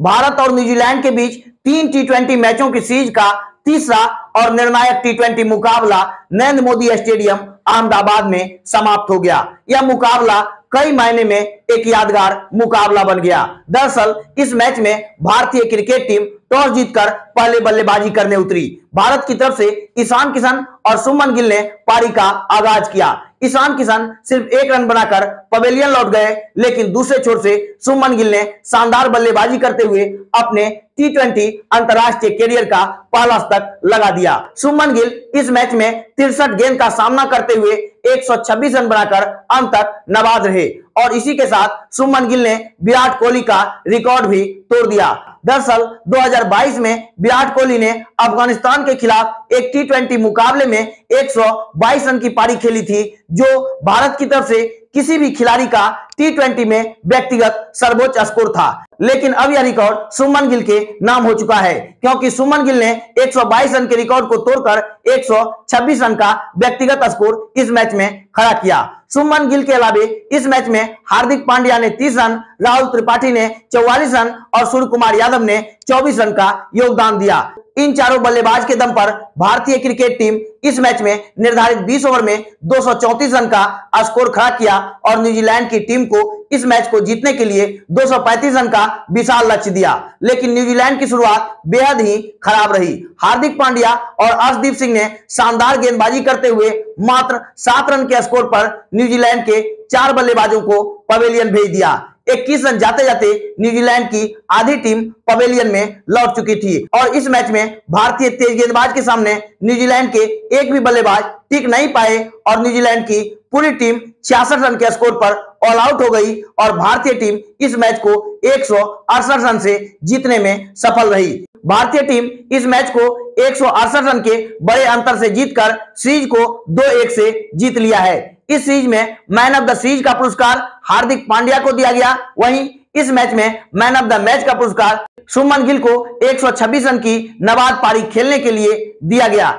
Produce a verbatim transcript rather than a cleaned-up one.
भारत और न्यूजीलैंड के बीच तीन टी ट्वेंटी मैचों की सीरीज का तीसरा और निर्णायक टी ट्वेंटी मुकाबला नरेंद्र मोदी स्टेडियम अहमदाबाद में समाप्त हो गया। यह मुकाबला कई मायने में एक यादगार मुकाबला बन गया। दरअसल इस मैच में भारतीय क्रिकेट टीम टॉस जीतकर पहले बल्लेबाजी करने उतरी। भारत की तरफ से ईशान किशन और सुमन गिल ने पारी का आगाज किया। ईशान किशन सिर्फ एक रन बनाकर पवेलियन लौट गए, लेकिन दूसरे छोर से सुमन गिल ने शानदार बल्लेबाजी करते हुए अपने टी ट्वेंटी अंतरराष्ट्रीय करियर का पहला शतक लगा दिया। सुमन गिल इस मैच में तिरसठ गेंद का सामना करते हुए एक सौ छब्बीस रन बनाकर अंत तक नाबाद रहे और इसी के साथ सुमन गिल ने विराट कोहली का रिकॉर्ड भी तोड़ दिया। दरअसल दो हज़ार बाईस में विराट कोहली ने अफगानिस्तान के खिलाफ एक टी ट्वेंटी मुकाबले में एक सौ बाईस रन की पारी खेली थी, जो भारत की तरफ से किसी भी खिलाड़ी का टी ट्वेंटी में व्यक्तिगत सर्वोच्च स्कोर था। लेकिन अब यह रिकॉर्ड सुमन गिल के नाम हो चुका है, क्योंकि सुमन गिल ने एक सौ बाईस रन के रिकॉर्ड को तोड़कर एक सौ छब्बीस रन का व्यक्तिगत स्कोर इस मैच में खड़ा किया। सुमन गिल के अलावे इस मैच में हार्दिक पांड्या ने तीस रन, राहुल त्रिपाठी ने चौवालीस रन और सूर्य कुमार यादव ने चौबीस रन का योगदान दिया। इन चारों बल्लेबाज के दम पर भारतीय क्रिकेट टीम इस मैच में निर्धारित बीस ओवर में दो सौ चौंतीस रन का स्कोर खड़ा किया और न्यूजीलैंड की टीम को इस मैच को जीतने के लिए दो सौ पैंतीस रन का विशाल लक्ष्य दिया। लेकिन न्यूजीलैंड की शुरुआत बेहद ही खराब रही। हार्दिक पांड्या और हरदीप सिंह ने शानदार गेंदबाजी करते हुए मात्र सात रन के स्कोर पर न्यूजीलैंड के चार बल्लेबाजों को पवेलियन भेज दिया। इक्कीस रन जाते जाते न्यूजीलैंड की आधी टीम पवेलियन में लौट चुकी थी और इस मैच में भारतीय तेज गेंदबाज के सामने न्यूजीलैंड के एक भी बल्लेबाज टिक नहीं पाए और न्यूजीलैंड की पूरी टीम छियासठ रन के स्कोर पर ऑल आउट हो गई और भारतीय टीम इस मैच को एक सौ अड़सठ रन से जीतने में सफल रही। भारतीय टीम इस मैच को एक सौ अड़सठ रन के बड़े अंतर से जीतकर सीरीज को दो एक से जीत लिया है। इस सीरीज में मैन ऑफ द सीरीज का पुरस्कार हार्दिक पांड्या को दिया गया, वहीं इस मैच में मैन ऑफ द मैच का पुरस्कार सुमन गिल को एक सौ छब्बीस रन की नाबाद पारी खेलने के लिए दिया गया।